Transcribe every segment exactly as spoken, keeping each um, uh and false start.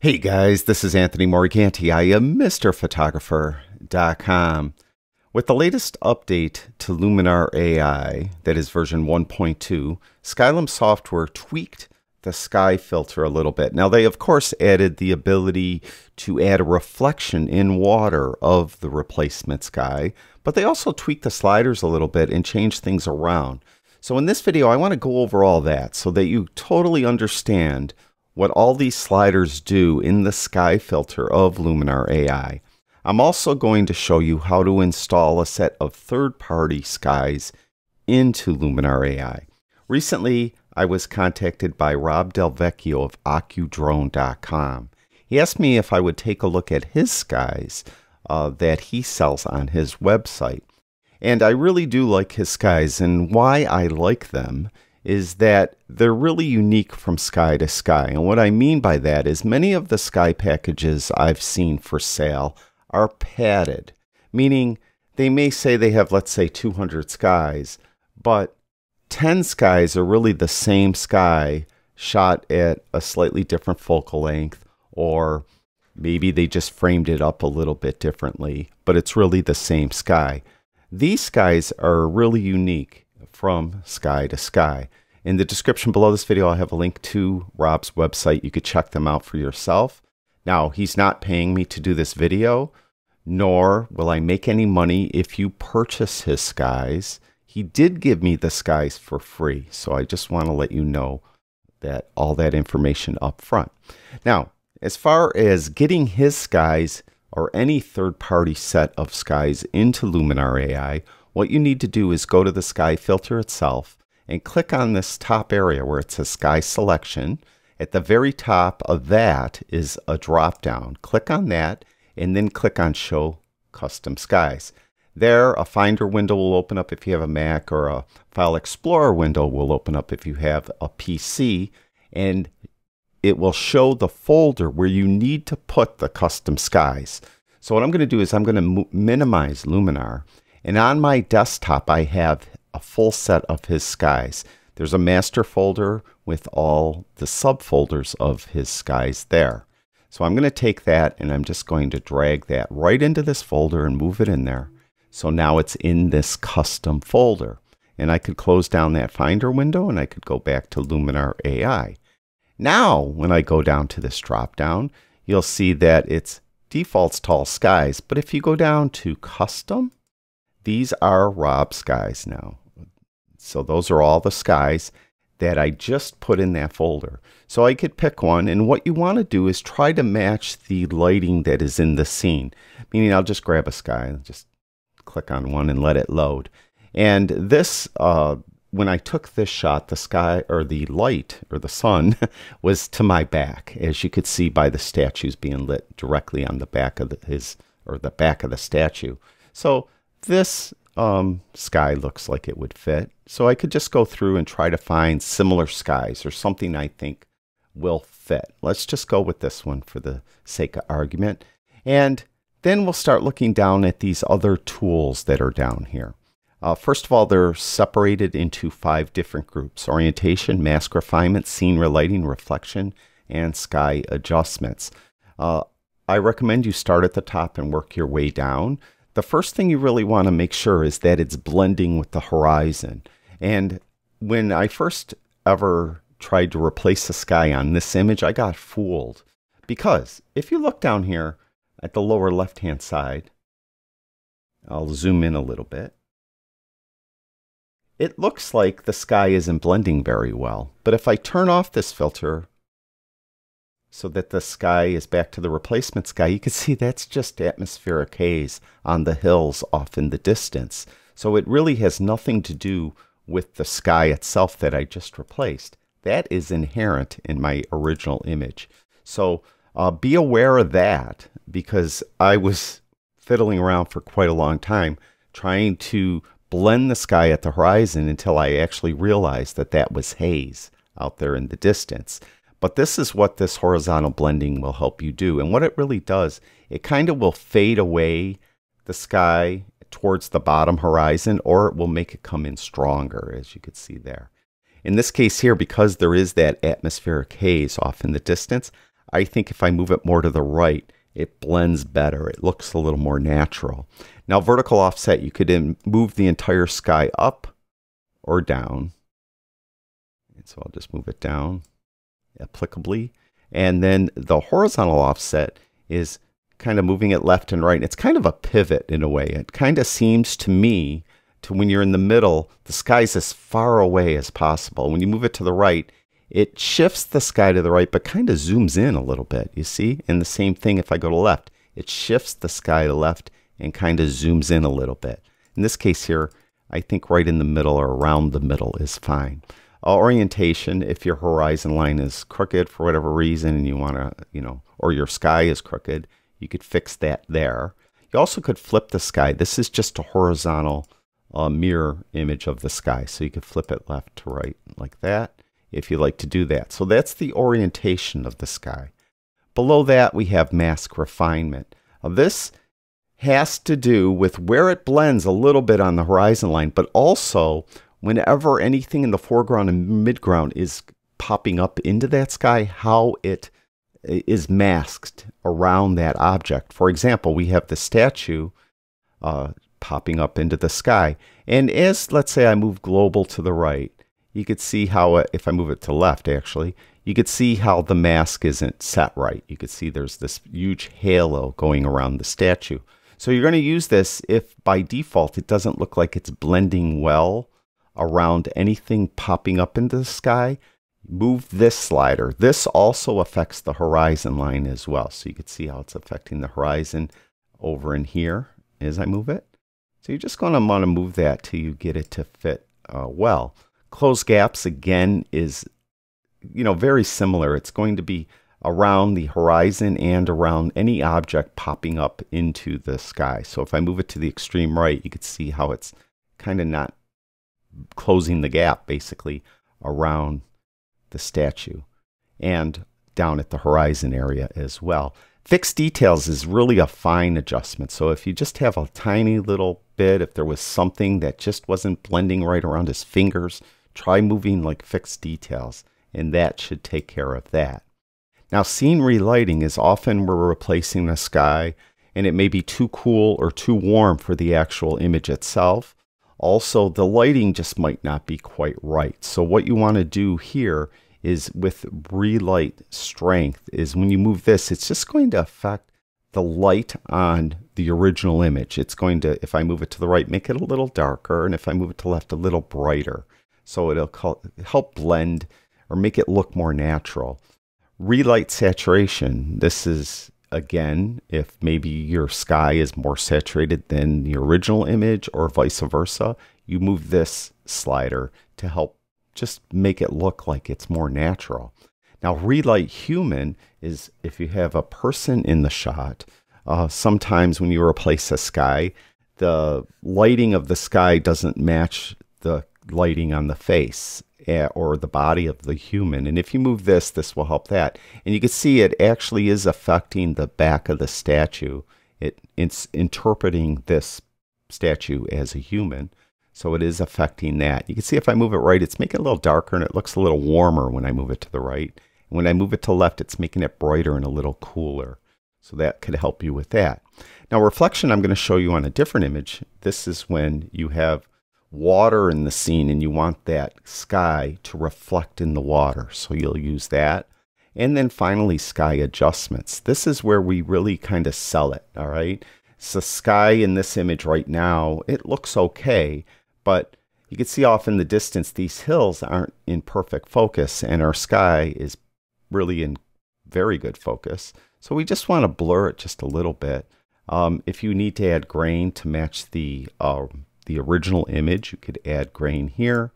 Hey guys, this is Anthony Morganti. I am Mister Photographer dot com. With the latest update to Luminar A I, that is version one point two, Skylum Software tweaked the sky filter a little bit. Now they of course added the ability to add a reflection in water of the replacement sky, but they also tweaked the sliders a little bit and changed things around. So in this video, I want to go over all that so that you totally understand what all these sliders do in the sky filter of Luminar A I. I'm also going to show you how to install a set of third-party skies into Luminar A I. Recently, I was contacted by Rob Del Vecchio of Ocu Drone dot com. He asked me if I would take a look at his skies uh, that he sells on his website. And I really do like his skies, and why I like them is that they're really unique from sky to sky. And what I mean by that is many of the sky packages I've seen for sale are padded, meaning they may say they have, let's say, two hundred skies, but ten skies are really the same sky shot at a slightly different focal length, or maybe they just framed it up a little bit differently, but it's really the same sky. These skies are really unique from sky to sky. In the description below this video, I'll have a link to Rob's website. You could check them out for yourself. Now, he's not paying me to do this video, nor will I make any money if you purchase his skies. He did give me the skies for free, so I just want to let you know that all that information up front. Now, as far as getting his skies or any third-party set of skies into Luminar A I, what you need to do is go to the sky filter itself and click on this top area where it says sky selection. At the very top of that is a drop down. Click on that and then click on show custom skies. There, a finder window will open up if you have a Mac, or a file explorer window will open up if you have a P C, and it will show the folder where you need to put the custom skies. So what I'm going to do is I'm going to minimize Luminar. And on my desktop, I have a full set of his skies. There's a master folder with all the subfolders of his skies there. So I'm going to take that and I'm just going to drag that right into this folder and move it in there. So now it's in this custom folder. And I could close down that Finder window and I could go back to Luminar A I. Now, when I go down to this drop down, you'll see that it's defaults to all skies. But if you go down to custom, these are Rob's skies now. So those are all the skies that I just put in that folder. So I could pick one, and what you want to do is try to match the lighting that is in the scene. Meaning I'll just grab a sky and just click on one and let it load. And this, uh, when I took this shot, the sky or the light or the sun was to my back, as you could see by the statues being lit directly on the back of the, his or the back of the statue. So this um, sky looks like it would fit. So I could just go through and try to find similar skies or something I think will fit. Let's just go with this one for the sake of argument. And then we'll start looking down at these other tools that are down here. Uh, first of all, they're separated into five different groups: orientation, mask refinement, scene relighting, reflection, and sky adjustments. Uh, I recommend you start at the top and work your way down. The first thing you really want to make sure is that it's blending with the horizon. And when I first ever tried to replace the sky on this image, I got fooled. Because if you look down here at the lower left-hand side, I'll zoom in a little bit. It looks like the sky isn't blending very well. But if I turn off this filter so that the sky is back to the replacement sky, you can see that's just atmospheric haze on the hills off in the distance. So it really has nothing to do with the sky itself that I just replaced. That is inherent in my original image. So uh, be aware of that, because I was fiddling around for quite a long time trying to blend the sky at the horizon until I actually realized that that was haze out there in the distance. But this is what this horizontal blending will help you do. And what it really does, it kind of will fade away the sky towards the bottom horizon, or it will make it come in stronger, as you can see there. In this case here, because there is that atmospheric haze off in the distance, I think if I move it more to the right, it blends better. It looks a little more natural. Now, vertical offset, you could move the entire sky up or down. And so I'll just move it down applicably. And then the horizontal offset is kind of moving it left and right. And it's kind of a pivot in a way. It kind of seems to me to when you're in the middle, the sky's as far away as possible. When you move it to the right, it shifts the sky to the right, but kind of zooms in a little bit, you see? And the same thing if I go to left. It shifts the sky to left and kind of zooms in a little bit. In this case here, I think right in the middle or around the middle is fine. Uh, orientation, if your horizon line is crooked for whatever reason and you want to, you know, or your sky is crooked, you could fix that there. You also could flip the sky. This is just a horizontal uh, mirror image of the sky. So you could flip it left to right like that, if you like to do that. So that's the orientation of the sky. Below that, we have mask refinement. Now, this has to do with where it blends a little bit on the horizon line, but also whenever anything in the foreground and midground is popping up into that sky, how it is masked around that object. For example, we have the statue uh, popping up into the sky. And as, let's say I move global to the right, you could see how, uh, if I move it to left actually, you could see how the mask isn't set right. You could see there's this huge halo going around the statue. So you're going to use this if by default it doesn't look like it's blending well around anything popping up into the sky. Move this slider. This also affects the horizon line as well. So you could see how it's affecting the horizon over in here as I move it. So you're just going to want to move that till you get it to fit uh, well. Close gaps, again, is, you know, very similar. It's going to be around the horizon and around any object popping up into the sky. So if I move it to the extreme right, you could see how it's kind of not closing the gap, basically, around the statue and down at the horizon area as well. Fixed details is really a fine adjustment. So if you just have a tiny little bit, if there was something that just wasn't blending right around his fingers, try moving like fixed details, and that should take care of that. Now, scene relighting is often we're replacing the sky, and it may be too cool or too warm for the actual image itself. Also, the lighting just might not be quite right. So what you want to do here is with relight strength is when you move this, it's just going to affect the light on the original image. It's going to, if I move it to the right, make it a little darker, and if I move it to left, a little brighter. So it'll help blend or make it look more natural. Relight saturation. This is, again, if maybe your sky is more saturated than the original image or vice versa, you move this slider to help just make it look like it's more natural. Now, relight human is if you have a person in the shot. Uh, sometimes when you replace a sky, the lighting of the sky doesn't match the lighting on the face or the body of the human. And if you move this, this will help that. And you can see it actually is affecting the back of the statue. It, it's interpreting this statue as a human. So it is affecting that. You can see if I move it right, it's making it a little darker and it looks a little warmer when I move it to the right. And when I move it to left, it's making it brighter and a little cooler. So that could help you with that. Now, reflection, I'm going to show you on a different image. This is when you have water in the scene and you want that sky to reflect in the water. So you'll use that. And then finally, sky adjustments. This is where we really kind of sell it, all right? So sky in this image right now, it looks okay. But you can see off in the distance, these hills aren't in perfect focus, and our sky is really in very good focus. So we just want to blur it just a little bit. Um, if you need to add grain to match the, uh, the original image, you could add grain here.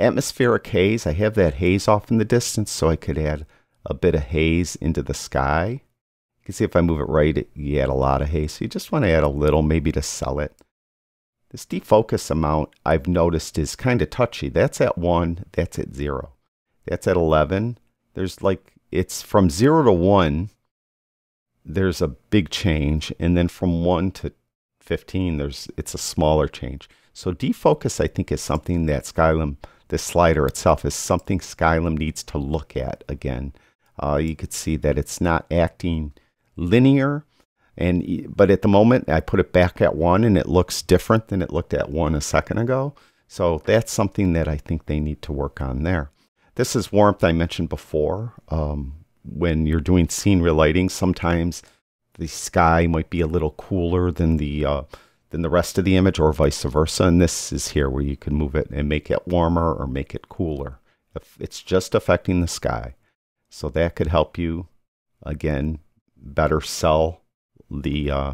Atmospheric haze, I have that haze off in the distance, so I could add a bit of haze into the sky. You can see if I move it right, it, you add a lot of haze. So you just want to add a little, maybe to sell it. This defocus amount I've noticed is kind of touchy. That's at one, that's at zero. That's at eleven. There's like, it's from zero to one, there's a big change. And then from one to fifteen, there's it's a smaller change. So defocus, I think, is something that Skylum, this slider itself, is something Skylum needs to look at again Uh, you could see that it's not acting linear, and but at the moment I put it back at one and it looks different than it looked at one a second ago. So that's something that I think they need to work on there. This is warmth I mentioned before. Um, when you're doing scene relighting, sometimes the sky might be a little cooler than the uh, than the rest of the image, or vice versa. And this is here where you can move it and make it warmer or make it cooler. If it's just affecting the sky. So that could help you, again, better sell the, uh,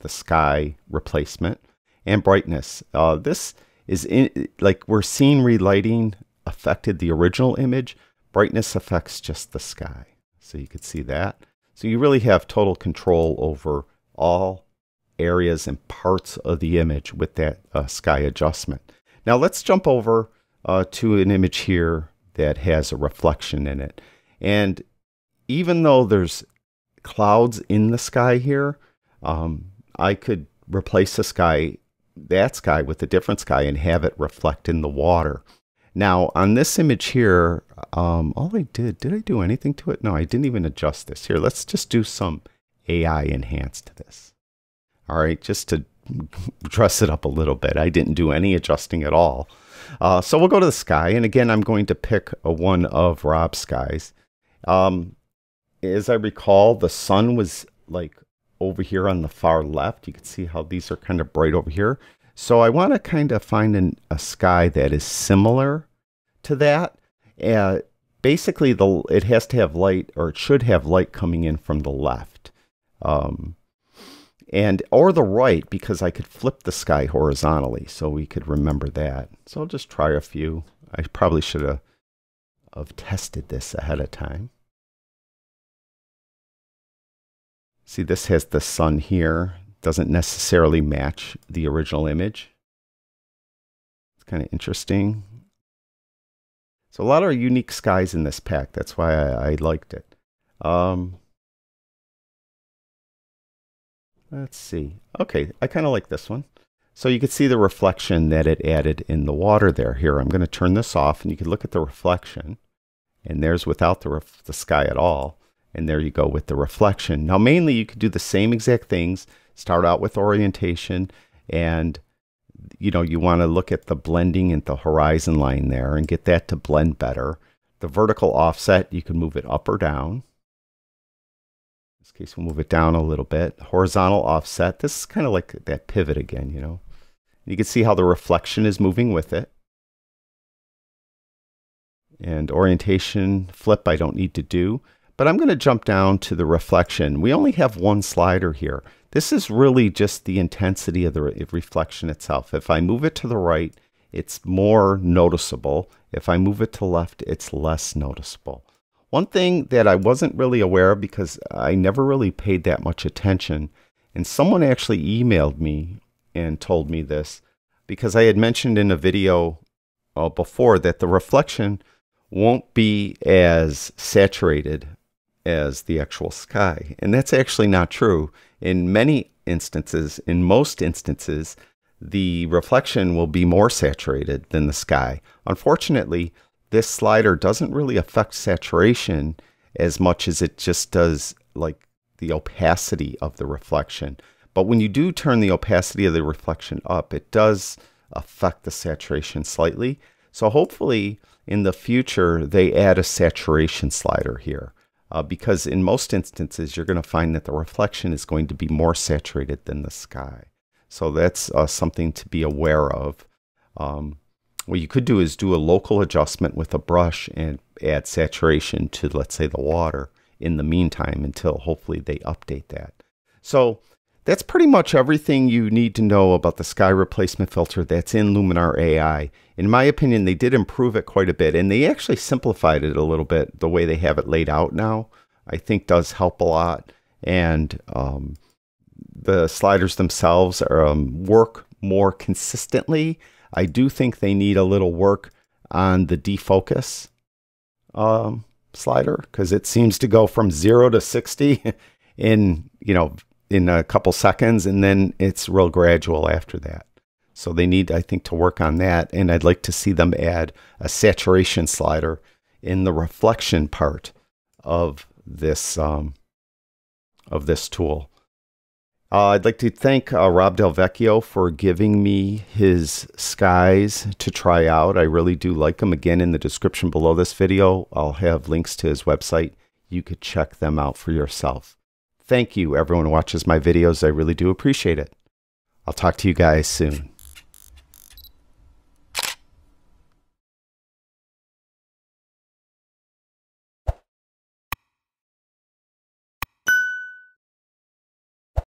the sky replacement. And brightness. Uh, this is, in, like where scene relighting affected the original image, brightness affects just the sky. So you could see that. So you really have total control over all areas and parts of the image with that uh, sky adjustment. Now let's jump over uh, to an image here that has a reflection in it. And even though there's clouds in the sky here, um, I could replace the sky, that sky with a different sky and have it reflect in the water. Now on this image here, um, all I did, did I do anything to it? No, I didn't even adjust this. Here, let's just do some A I enhance to this. All right, just to dress it up a little bit. I didn't do any adjusting at all. Uh, so we'll go to the sky. And again, I'm going to pick a one of Rob's skies. Um, as I recall, the sun was like over here on the far left. You can see how these are kind of bright over here. So I want to kind of find an, a sky that is similar to that. Uh, basically, the it has to have light, or it should have light coming in from the left. Um, and or the right, because I could flip the sky horizontally, so we could remember that. So I'll just try a few. I probably should have, have tested this ahead of time. See, this has the sun here. Doesn't necessarily match the original image. It's kind of interesting. So a lot of unique skies in this pack. That's why I, I liked it. Um, Let's see. Okay, I kind of like this one. So you can see the reflection that it added in the water there. Here, I'm going to turn this off, and you can look at the reflection. And there's without the, ref the sky at all. And there you go with the reflection. Now, mainly, you could do the same exact things. Start out with orientation, and you know you want to look at the blending and the horizon line there and get that to blend better. The vertical offset, you can move it up or down. In this case, we'll move it down a little bit. Horizontal offset. This is kind of like that pivot again, you know. You can see how the reflection is moving with it. And orientation flip, I don't need to do. But I'm going to jump down to the reflection. We only have one slider here. This is really just the intensity of the re reflection itself. If I move it to the right, it's more noticeable. If I move it to the left, it's less noticeable. One thing that I wasn't really aware of, because I never really paid that much attention, and someone actually emailed me and told me this, because I had mentioned in a video uh, before that the reflection won't be as saturated as the actual sky. And that's actually not true. In many instances, in most instances, the reflection will be more saturated than the sky. Unfortunately, this slider doesn't really affect saturation as much as it just does like the opacity of the reflection. But when you do turn the opacity of the reflection up, it does affect the saturation slightly. So hopefully in the future, they add a saturation slider here uh, because in most instances, you're going to find that the reflection is going to be more saturated than the sky. So that's uh, something to be aware of. Um, What you could do is do a local adjustment with a brush and add saturation to, let's say, the water in the meantime until hopefully they update that. So that's pretty much everything you need to know about the sky replacement filter that's in Luminar A I. In my opinion, they did improve it quite a bit, and they actually simplified it a little bit. The way they have it laid out now, I think, does help a lot. And um, the sliders themselves are, um, work more consistently. I do think they need a little work on the defocus um, slider, because it seems to go from zero to sixty in, you know, in a couple seconds, and then it's real gradual after that. So they need, I think, to work on that, and I'd like to see them add a saturation slider in the reflection part of this um, of this tool. Uh, I'd like to thank uh, Rob Del Vecchio for giving me his skies to try out. I really do like them. Again, in the description below this video, I'll have links to his website. You could check them out for yourself. Thank you, everyone who watches my videos. I really do appreciate it. I'll talk to you guys soon.